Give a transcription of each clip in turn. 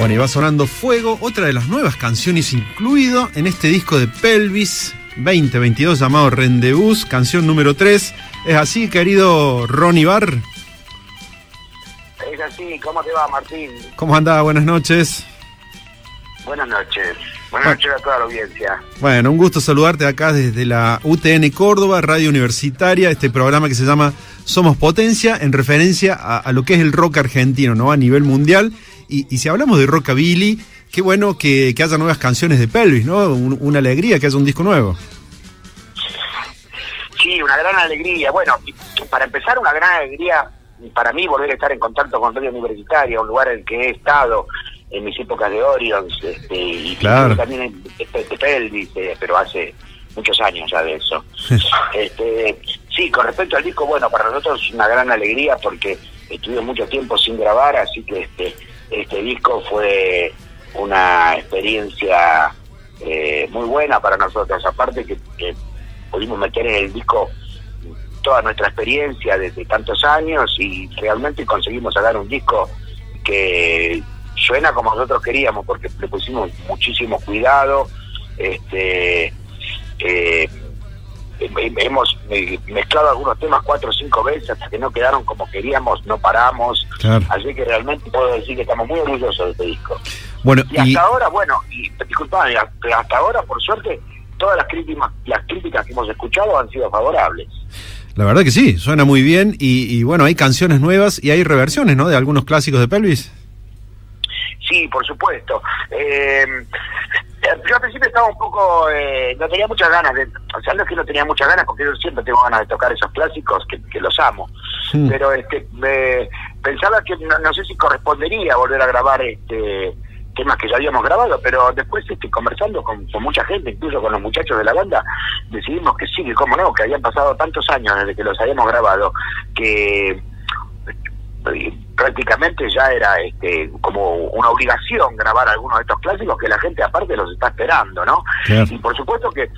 Bueno, y va sonando Fuego, otra de las nuevas canciones incluido en este disco de Pelvis 2022 llamado Rendezvous, canción número 3. ¿Es así, querido Ronny Bar? Es así. ¿Cómo te va, Martín? ¿Cómo andás? Buenas noches. Buenas noches. Buenas noches a toda la audiencia. Bueno, un gusto saludarte acá desde la UTN Córdoba, Radio Universitaria, este programa que se llama Somos Potencia, en referencia a lo que es el rock argentino, ¿no? A nivel mundial. Y si hablamos de rockabilly, qué bueno que haya nuevas canciones de Pelvis, ¿no? Una alegría que haya un disco nuevo. Sí, una gran alegría. Bueno, para empezar, una gran alegría para mí volver a estar en contacto con Radio Universitaria, un lugar en el que he estado en mis épocas de Orion's, y claro, también de Pelvis, pero hace muchos años ya de eso. Sí, con respecto al disco, bueno, para nosotros es una gran alegría porque estuvimos mucho tiempo sin grabar, así que este disco fue una experiencia muy buena para nosotros, aparte que pudimos meter en el disco toda nuestra experiencia desde tantos años y realmente conseguimos sacar un disco que suena como nosotros queríamos, porque le pusimos muchísimo cuidado. Hemos mezclado algunos temas 4 o 5 veces hasta que no quedaron como queríamos, no paramos. Claro. Así que realmente puedo decir que estamos muy orgullosos de este disco. Bueno, y hasta ahora, bueno, disculpame, hasta ahora, por suerte, todas las críticas que hemos escuchado han sido favorables. La verdad que sí, suena muy bien. Y bueno, hay canciones nuevas y hay reversiones, ¿no?, de algunos clásicos de Pelvis. Sí, por supuesto. Yo al principio estaba un poco... no tenía muchas ganas de... O sea, no es que no tenía muchas ganas, porque yo siempre tengo ganas de tocar esos clásicos, que los amo. Sí. Pero pensaba que no sé si correspondería volver a grabar temas que ya habíamos grabado, pero después conversando con mucha gente, incluso con los muchachos de la banda, decidimos que sí, que cómo no, que habían pasado tantos años desde que los habíamos grabado, que prácticamente ya era como una obligación grabar algunos de estos clásicos que la gente aparte los está esperando, ¿no? Claro. Y por supuesto que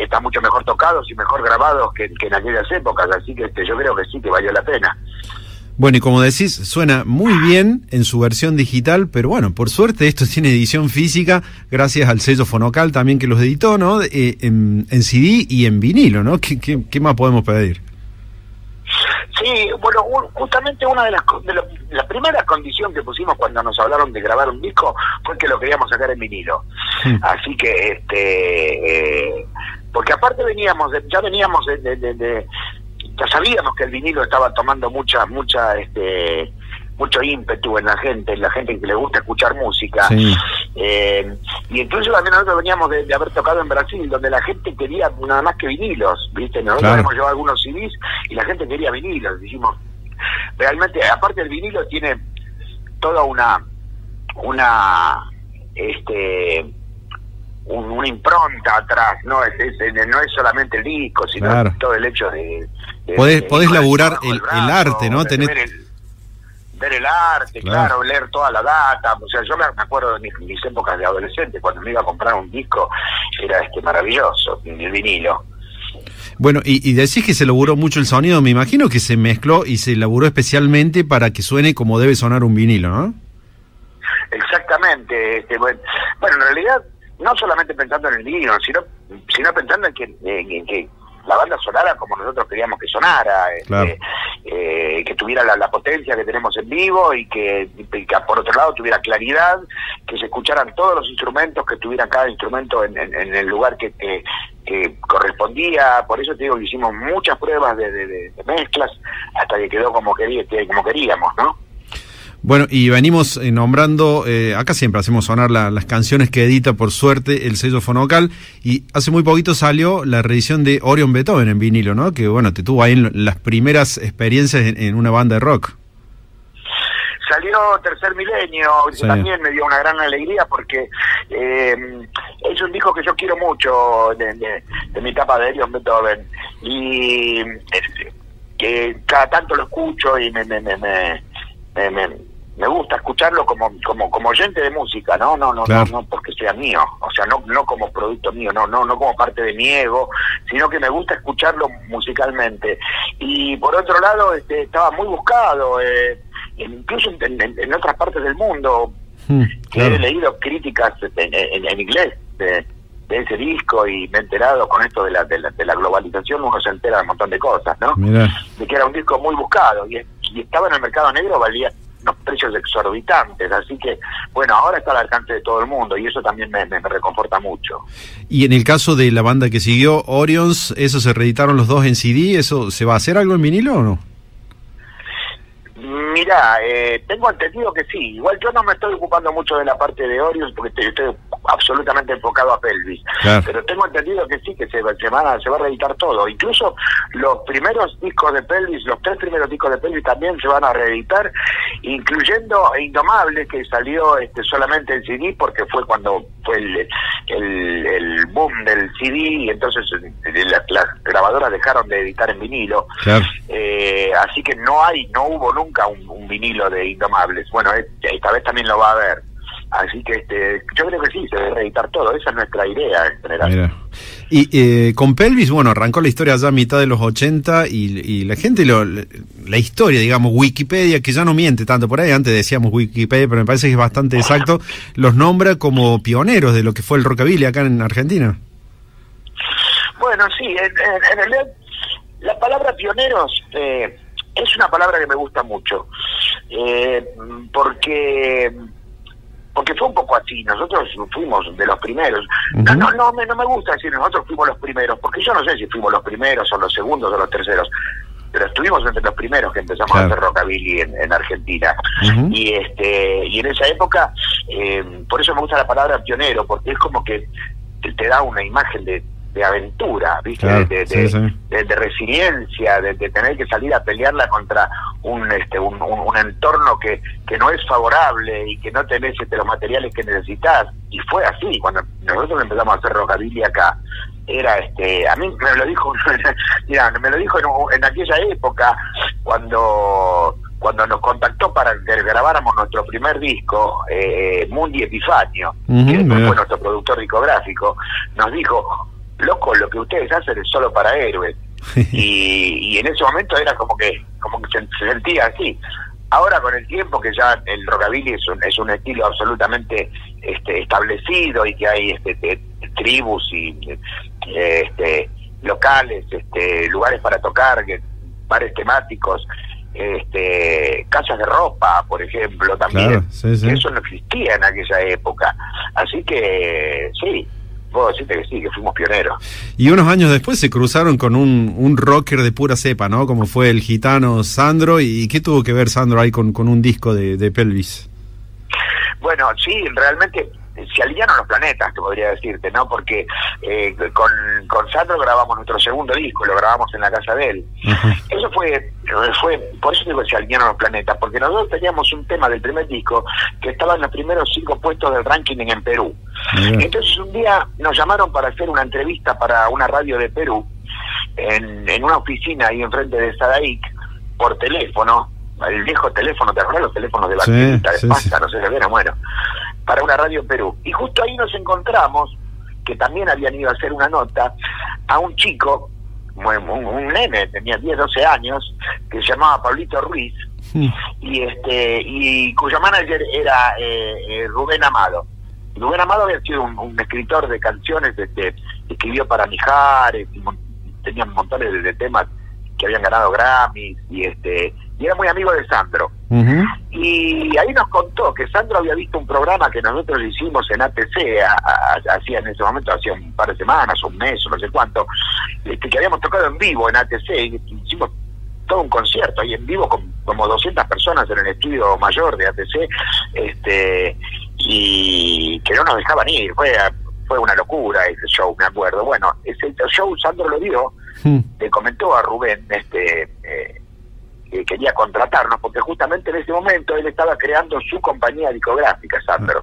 están mucho mejor tocados y mejor grabados que en aquellas épocas, así que yo creo que sí que valió la pena. Bueno, y como decís, suena muy bien en su versión digital, pero bueno, por suerte esto tiene edición física, gracias al sello Fonocal también que los editó, ¿no? En CD y en vinilo, ¿no? ¿Qué más podemos pedir? Sí, bueno, justamente una de las primeras condiciones que pusimos cuando nos hablaron de grabar un disco fue que lo queríamos sacar en vinilo. Sí. Así que, porque aparte ya sabíamos que el vinilo estaba tomando mucho ímpetu en la gente que le gusta escuchar música. Sí. Y entonces también nosotros veníamos de haber tocado en Brasil, donde la gente quería nada más que vinilos, ¿viste? Nosotros claro, hemos llevado algunos CDs y la gente quería vinilos. Dijimos, realmente, aparte el vinilo tiene toda una impronta atrás, ¿no? No es solamente el disco, sino claro, todo el hecho de podés laburar el arte, ¿no? Ver el arte, claro, leer toda la data. O sea, yo me acuerdo de mis épocas de adolescente, cuando me iba a comprar un disco, era maravilloso, el vinilo. Bueno, y decís que se laburó mucho el sonido, me imagino que se mezcló y se laburó especialmente para que suene como debe sonar un vinilo, ¿no? Exactamente. Bueno, en realidad, no solamente pensando en el vinilo, sino pensando en que la banda sonara como nosotros queríamos que sonara, claro, que tuviera la potencia que tenemos en vivo y que por otro lado tuviera claridad, que se escucharan todos los instrumentos, que tuviera cada instrumento en el lugar que correspondía. Por eso te digo que hicimos muchas pruebas de mezclas hasta que quedó como queríamos, ¿no? Bueno, y venimos nombrando, acá siempre hacemos sonar las canciones que edita, por suerte, el sello Fonocal, y hace muy poquito salió la reedición de Orion's Beethoven en vinilo, ¿no? Que bueno, te tuvo ahí en las primeras experiencias en una banda de rock. Salió Tercer Milenio, sí, también me dio una gran alegría porque es un disco que yo quiero mucho de mi etapa de Orion's Beethoven, y que cada tanto lo escucho y me gusta escucharlo como oyente de música, no porque sea mío, o sea, no como producto mío, no como parte de mi ego, sino que me gusta escucharlo musicalmente. Y por otro lado, estaba muy buscado, incluso en otras partes del mundo. Claro. He leído críticas en inglés de ese disco y me he enterado con esto de la globalización, uno se entera de un montón de cosas, ¿no? Mirá. De que era un disco muy buscado y estaba en el mercado negro, valía unos precios exorbitantes, así que bueno, ahora está al alcance de todo el mundo y eso también me reconforta mucho. Y en el caso de la banda que siguió, Orion's, ¿eso se reeditaron los dos en CD? ¿Eso se va a hacer algo en vinilo o no? Mirá, tengo entendido que sí. Igual yo no me estoy ocupando mucho de la parte de Orion's porque estoy absolutamente enfocado a Pelvis. Claro. Pero tengo entendido que sí, que se va a reeditar todo. Incluso los primeros discos de Pelvis, los tres primeros discos de Pelvis también se van a reeditar, incluyendo Indomable, que salió solamente en CD porque fue cuando fue el boom del CD y entonces las grabadoras dejaron de editar en vinilo. Claro. Así que no hubo nunca un vinilo de Indomables. Bueno, esta vez también lo va a haber. Así que yo creo que sí, se debe editar todo. Esa es nuestra idea en general. Mira. Y con Pelvis, bueno, arrancó la historia ya a mitad de los 80 y la gente, la historia, digamos, Wikipedia, que ya no miente tanto por ahí, antes decíamos Wikipedia, pero me parece que es bastante exacto, los nombra como pioneros de lo que fue el rockabilly acá en Argentina. Bueno, sí, en realidad la palabra pioneros... es una palabra que me gusta mucho, porque fue un poco así, nosotros fuimos de los primeros. No me gusta decir nosotros fuimos los primeros, porque yo no sé si fuimos los primeros o los segundos o los terceros, pero estuvimos entre los primeros que empezamos a hacer rockabilly en Argentina. Y en esa época, por eso me gusta la palabra pionero, porque es como que te da una imagen de aventura, ¿viste? Claro, de resiliencia, de tener que salir a pelearla contra un entorno que no es favorable y que no tenés los materiales que necesitas. Y fue así, cuando nosotros empezamos a hacer rockabilly acá, era a mí me lo dijo mira, me lo dijo en aquella época cuando nos contactó para que grabáramos nuestro primer disco, Mundi Epifanio, que después fue nuestro productor discográfico, nos dijo: loco, lo que ustedes hacen es solo para héroes. Y en ese momento era como que se sentía así. Ahora, con el tiempo, que ya el rockabilly es un estilo absolutamente establecido y que hay tribus y locales, lugares para tocar, bares temáticos, casas de ropa, por ejemplo, también. Claro, sí. Eso no existía en aquella época. Así que sí, puedo decirte que sí, que fuimos pioneros. Y unos años después se cruzaron con un rocker de pura cepa, ¿no? Como fue el gitano Sandro. ¿Y qué tuvo que ver Sandro ahí con un disco de Pelvis? Bueno, sí, realmente se alinearon los planetas, te podría decirte, ¿no? Porque con Sandro grabamos nuestro segundo disco, lo grabamos en la casa de él. Eso fue por eso digo que se alinearon los planetas, porque nosotros teníamos un tema del primer disco que estaba en los primeros 5 puestos del ranking en Perú. Entonces un día nos llamaron para hacer una entrevista para una radio de Perú, en una oficina ahí enfrente de Sadaic, por teléfono, el viejo teléfono, ¿te acuerdas los teléfonos de Batista, de Pasta, no sé si era bueno? Para una radio en Perú. Y justo ahí nos encontramos, que también habían ido a hacer una nota, a un chico, un nene, tenía 10, 12 años, que se llamaba Paulito Ruiz, y cuyo manager era Rubén Amado. Rubén Amado había sido un escritor de canciones, escribió para Mijares, tenía montones de temas que habían ganado Grammys, y era muy amigo de Sandro. Y ahí nos contó que Sandro había visto un programa que nosotros hicimos en ATC, hacía en ese momento, hacía un par de semanas, un mes, no sé cuánto, que habíamos tocado en vivo en ATC, y hicimos todo un concierto ahí en vivo con como 200 personas en el estudio mayor de ATC, y que no nos dejaban ir. Fue una locura ese show, me acuerdo. Bueno, ese show Sandro lo dio, le comentó a Rubén quería contratarnos, porque justamente en ese momento él estaba creando su compañía discográfica, Sandro,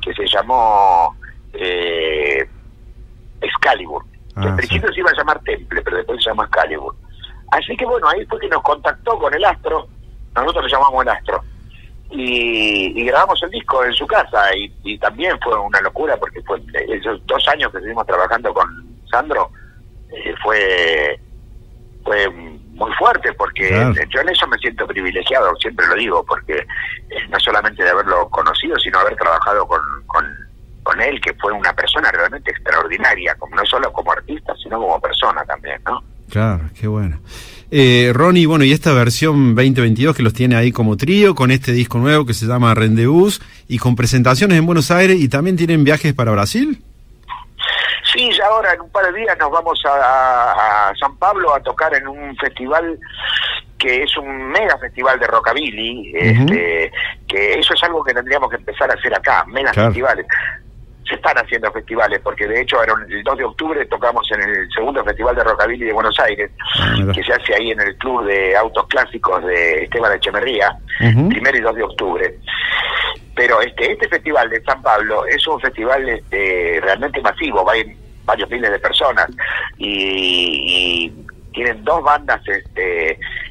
que se llamó Excalibur, que al principio se iba a llamar Temple, pero después se llamó Excalibur. Así que bueno, ahí fue que nos contactó con el Astro, nosotros lo llamamos el Astro, y grabamos el disco en su casa, y también fue una locura, porque fue esos 2 años que estuvimos trabajando con Sandro, fue muy fuerte, porque claro, yo en eso me siento privilegiado, siempre lo digo, porque no solamente de haberlo conocido, sino haber trabajado con él, que fue una persona realmente extraordinaria, como, no solo como artista, sino como persona también, ¿no? Claro, qué bueno. Ronny, bueno, y esta versión 2022 que los tiene ahí como trío, con este disco nuevo que se llama Rendezvous, y con presentaciones en Buenos Aires, y también tienen viajes para Brasil. Sí, ya ahora en un par de días nos vamos a San Pablo a tocar en un festival que es un mega festival de rockabilly, que eso es algo que tendríamos que empezar a hacer acá, menos festivales. Se están haciendo festivales, porque de hecho ahora el 2 de octubre tocamos en el segundo festival de rockabilly de Buenos Aires, que se hace ahí en el club de autos clásicos de Esteban Echeverría, 1 y 2 de octubre. Pero este festival de San Pablo es un festival realmente masivo, va en varios miles de personas, y tienen dos bandas,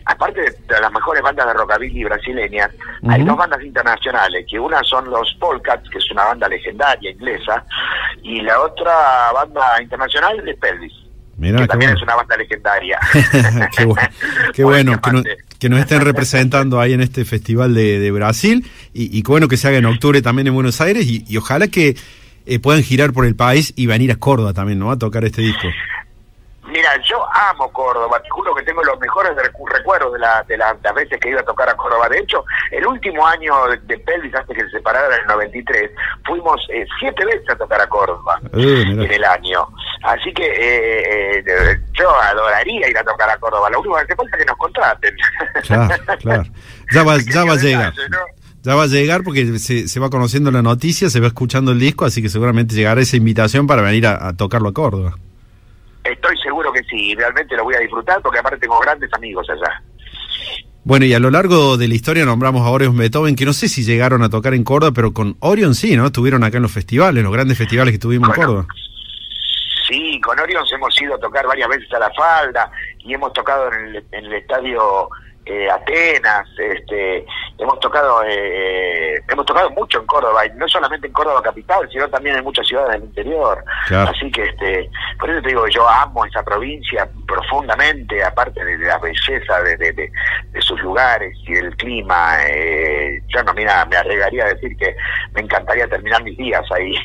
aparte de las mejores bandas de rockabilly brasileñas, hay dos bandas internacionales, que una son los Polcats, que es una banda legendaria inglesa, y la otra banda internacional es Pelvis. Mirá, que también es una banda legendaria. Qué bueno, qué bueno que nos estén representando ahí en este festival de Brasil, y qué bueno que se haga en octubre también en Buenos Aires, y ojalá que puedan girar por el país y venir a Córdoba también, ¿no?, a tocar este disco. Mira, yo amo Córdoba, te juro que tengo los mejores recuerdos de las veces que iba a tocar a Córdoba. De hecho, el último año de Pelvis, antes que se separara en el 93, fuimos 7 veces a tocar a Córdoba en el año. Así que yo adoraría ir a tocar a Córdoba. Lo único que hace falta es que nos contraten. Claro, claro. Ya va a llegar. Ya va a llegar, porque se va conociendo la noticia, se va escuchando el disco, así que seguramente llegará esa invitación para venir a tocarlo a Córdoba. Estoy seguro que sí, realmente lo voy a disfrutar, porque aparte tengo grandes amigos allá. Bueno, y a lo largo de la historia nombramos a Orion's Beethoven, que no sé si llegaron a tocar en Córdoba, pero con Orion sí, ¿no? Estuvieron acá en los festivales, los grandes festivales que tuvimos en Córdoba. Sí, con Orion hemos ido a tocar varias veces a La Falda, y hemos tocado en el estadio Atenas, hemos tocado mucho en Córdoba, y no solamente en Córdoba capital, sino también en muchas ciudades del interior. Claro. Así que por eso te digo, yo amo esa provincia profundamente, aparte de la belleza de sus lugares y del clima. Yo no, mira, me arriesgaría a decir que me encantaría terminar mis días ahí.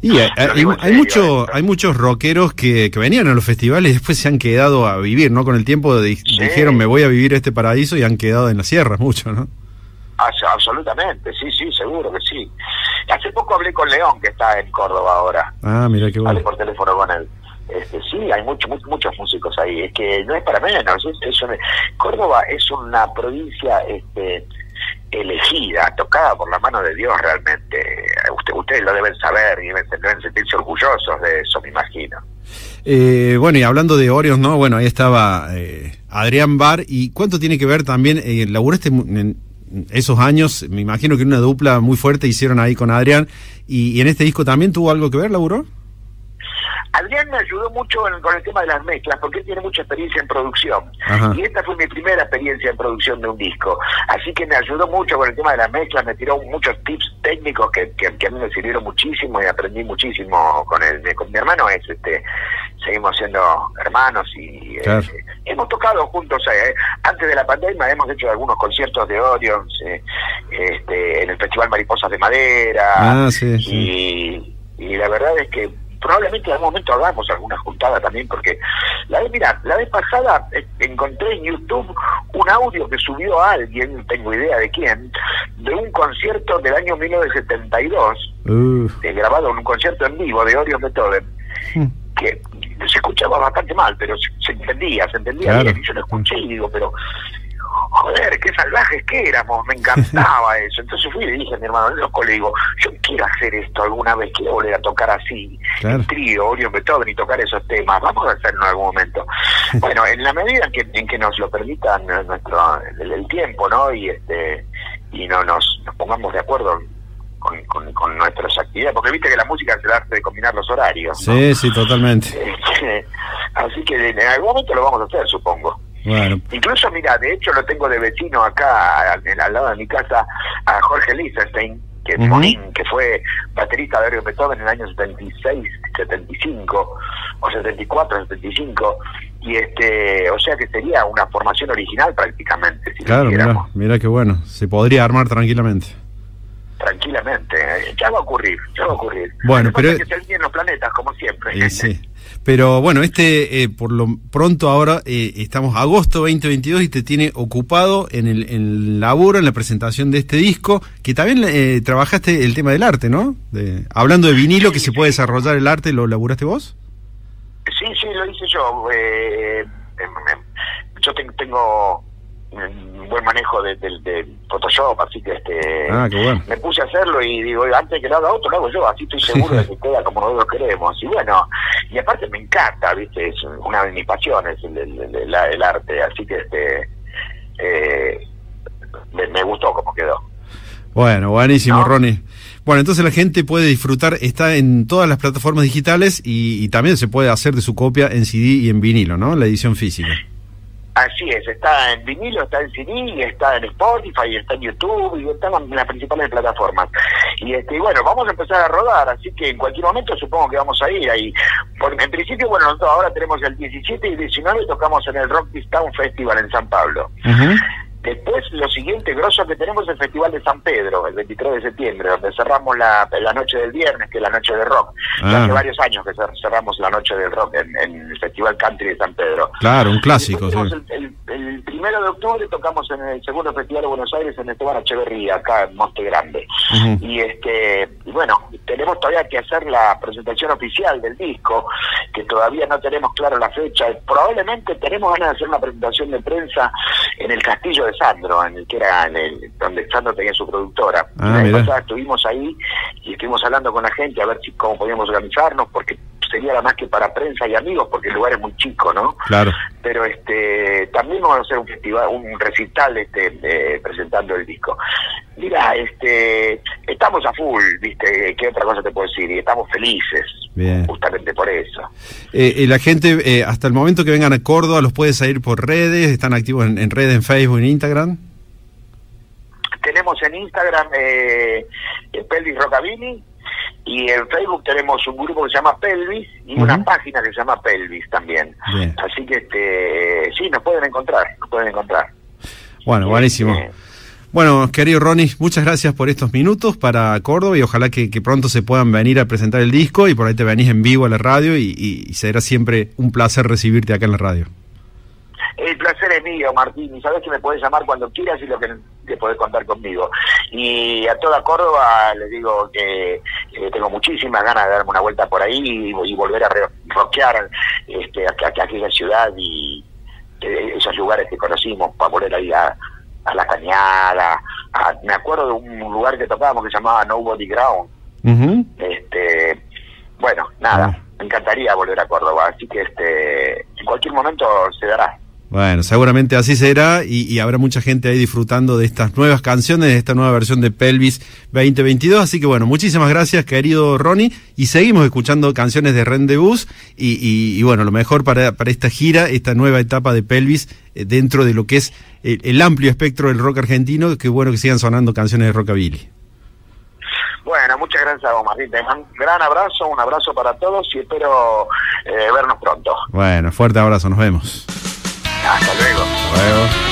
Y hay muchos rockeros que venían a los festivales y después se han quedado a vivir, ¿no? Con el tiempo dijeron, me voy a vivir este paraíso, y han quedado en las sierras mucho, ¿no? Absolutamente, sí, seguro que sí. Hace poco hablé con León, que está en Córdoba ahora. Ah, mira qué bueno. Hablé por teléfono con él. Sí, hay muchos músicos ahí. Es que no es para menos. Córdoba es una provincia elegida, tocada por la mano de Dios realmente. Ustedes lo deben saber y deben sentirse orgullosos de eso, me imagino. Bueno, y hablando de Orion, ¿no? Bueno, ahí estaba Adrián Barr. ¿Y cuánto tiene que ver también? Laburaste en esos años, me imagino que una dupla muy fuerte hicieron ahí con Adrián. ¿Y en este disco también tuvo algo que ver, laburó? Adrián me ayudó mucho con el tema de las mezclas, porque él tiene mucha experiencia en producción. Ajá. Y esta fue mi primera experiencia en producción de un disco, así que me ayudó mucho con el tema de las mezclas, me tiró muchos tips técnicos que a mí me sirvieron muchísimo, y aprendí muchísimo con él. Con mi hermano seguimos siendo hermanos, y claro, hemos tocado juntos. Antes de la pandemia hemos hecho algunos conciertos de Orion, en el Festival Mariposas de Madera. Ah, sí, sí. Y la verdad es que probablemente en algún momento hagamos alguna juntada también, porque la vez pasada encontré en YouTube un audio que subió a alguien, no tengo idea de quién, de un concierto del año 1972, grabado en un concierto en vivo de Orion's Beethoven, que se escuchaba bastante mal, pero se entendía claro, bien. Y yo lo escuché y digo, pero joder, qué salvajes que éramos, me encantaba eso. Entonces fui y le dije a mi hermano, loco, le digo, yo quiero hacer esto alguna vez, quiero volver a tocar así, claro, el trío, Orion's Beethoven, y tocar esos temas, vamos a hacerlo en algún momento. Bueno, en la medida en que nos lo permitan el tiempo, ¿no? Y no nos pongamos de acuerdo con nuestras actividades, porque viste que la música es el arte de combinar los horarios, ¿no? Sí, sí, totalmente. Así que en algún momento lo vamos a hacer, supongo. Bueno. Incluso, mira, de hecho lo tengo de vecino acá, al lado de mi casa, a Jorge Lichtenstein, que es Monín, que fue baterista de Orion's Beethoven en el año 76, 75 o 74, 75, y o sea que sería una formación original prácticamente, si claro, mira qué bueno, se podría armar tranquilamente, ya va a ocurrir, bueno, pero que se vienen los planetas como siempre, sí. Pero bueno, por lo pronto ahora estamos agosto 2022 y te tiene ocupado en el laburo, en la presentación de este disco, que también trabajaste el tema del arte, ¿no? Hablando de vinilo, que se puede desarrollar el arte, ¿lo laburaste vos? Sí, lo hice yo. Yo tengo un buen manejo de Photoshop, así que qué bueno. Me puse a hacerlo y digo, antes de que lo haga otro, lo hago yo, así estoy seguro de que queda como nosotros queremos. Y bueno, y aparte me encanta, ¿viste? Es una de mis pasiones el arte, así que me gustó como quedó. Bueno, buenísimo, ¿no? Ronny. Bueno, entonces la gente puede disfrutar, está en todas las plataformas digitales y también se puede hacer de su copia en CD y en vinilo, ¿no? La edición física. Así es, está en vinilo, está en CD, está en Spotify, está en YouTube y está en las principales plataformas. Y bueno, vamos a empezar a rodar, así que en cualquier momento supongo que vamos a ir ahí. En principio, bueno, nosotros ahora tenemos el 17 y 19 tocamos en el Rock This Town Festival en San Pablo. Después, lo siguiente grosso que tenemos es el Festival de San Pedro, el 23 de septiembre, donde cerramos la noche del viernes, que es la noche del rock. Hace varios años que cerramos la noche del rock en el Festival Country de San Pedro. Claro, un clásico. Sí. El 1 de octubre tocamos en el segundo Festival de Buenos Aires, en Esteban Echeverría, acá en Monte Grande. Y bueno, tenemos todavía que hacer la presentación oficial del disco, que todavía no tenemos claro la fecha. Probablemente tenemos ganas de hacer una presentación de prensa en el castillo de Sandro, donde Sandro tenía su productora. Estuvimos ahí y estuvimos hablando con la gente a ver cómo podíamos organizarnos, porque sería nada más que para prensa y amigos, porque el lugar es muy chico, ¿no? Claro. Pero también vamos a hacer un festival, un recital presentando el disco. Mira, estamos a full, ¿viste? ¿Qué otra cosa te puedo decir? Y estamos felices. Bien. Justamente por eso. La gente, hasta el momento que vengan a Córdoba, los puede seguir por redes, están activos en redes, en Facebook, en Instagram. Tenemos en Instagram Pelvis Rockabini, y en Facebook tenemos un grupo que se llama Pelvis y una página que se llama Pelvis también. Bien. Así que sí, nos pueden encontrar, Bueno, buenísimo. Bueno, querido Ronny, muchas gracias por estos minutos para Córdoba y ojalá que pronto se puedan venir a presentar el disco y por ahí te venís en vivo a la radio y será siempre un placer recibirte acá en la radio. El placer es mío, Martín, y sabes que me podés llamar cuando quieras y lo que podés contar conmigo. Y a toda Córdoba les digo que tengo muchísimas ganas de darme una vuelta por ahí y volver a rockear aquella ciudad y esos lugares que conocimos, para volver ahí a La Cañada. Me acuerdo de un lugar que tocábamos que se llamaba No Body Ground. Bueno, nada, me encantaría volver a Córdoba, así que en cualquier momento se dará. Bueno, seguramente así será y habrá mucha gente ahí disfrutando de estas nuevas canciones, de esta nueva versión de Pelvis 2022. Así que bueno, muchísimas gracias, querido Ronny, y seguimos escuchando canciones de Rendezvous y bueno, lo mejor para esta gira, esta nueva etapa de Pelvis dentro de lo que es el amplio espectro del rock argentino. Qué bueno que sigan sonando canciones de rockabilly. Bueno, muchas gracias a vos, Martín. Un gran abrazo, para todos y espero vernos pronto. Bueno, fuerte abrazo, nos vemos. Hasta luego.